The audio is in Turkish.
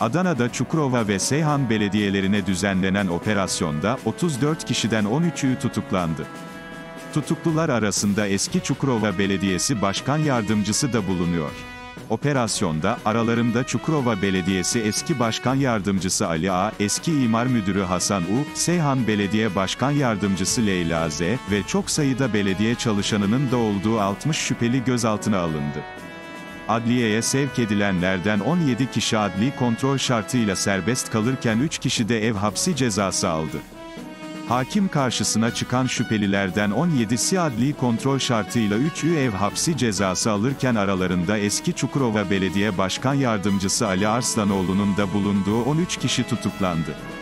Adana'da Çukurova ve Seyhan belediyelerine düzenlenen operasyonda 34 kişiden 13'ü tutuklandı. Tutuklular arasında eski Çukurova Belediyesi Başkan Yardımcısı da bulunuyor. Operasyonda aralarında Çukurova Belediyesi Eski Başkan Yardımcısı Ali A, Eski İmar Müdürü Hasan U, Seyhan Belediye Başkan Yardımcısı Leyla Z ve çok sayıda belediye çalışanının da olduğu 60 şüpheli gözaltına alındı. Adliyeye sevk edilenlerden 17 kişi adli kontrol şartıyla serbest kalırken 3 kişi de ev hapsi cezası aldı. Hakim karşısına çıkan şüphelilerden 17'si adli kontrol şartıyla 3'ü ev hapsi cezası alırken aralarında eski Çukurova Belediye Başkan Yardımcısı Ali Arslanoğlu'nun da bulunduğu 13 kişi tutuklandı.